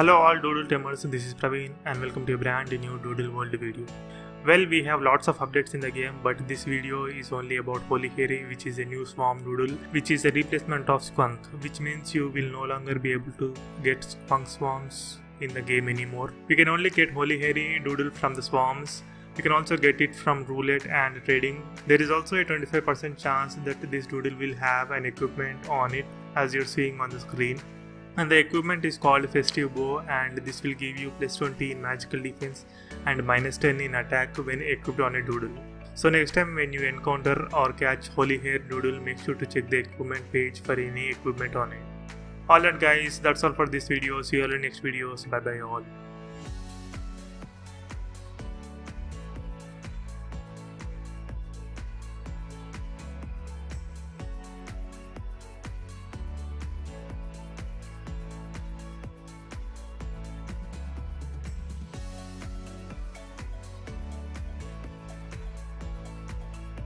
Hello all Doodle Tamers, this is Praveen and welcome to a brand new Doodle World video. Well, we have lots of updates in the game, but this video is only about Hollihare, which is a new Swarm Doodle, which is a replacement of Squunk, which means you will no longer be able to get Squunk Swarms in the game anymore. You can only get Hollihare Doodle from the Swarms. You can also get it from roulette and trading. There is also a 25% chance that this Doodle will have an equipment on it, as you're seeing on the screen. And the equipment is called Festive Bow, and this will give you plus 20 in magical defense and minus 10 in attack when equipped on a doodle. So next time when you encounter or catch Hollihare Doodle, make sure to check the equipment page for any equipment on it. Alright guys, that's all for this video. See you all in next videos. Bye bye all.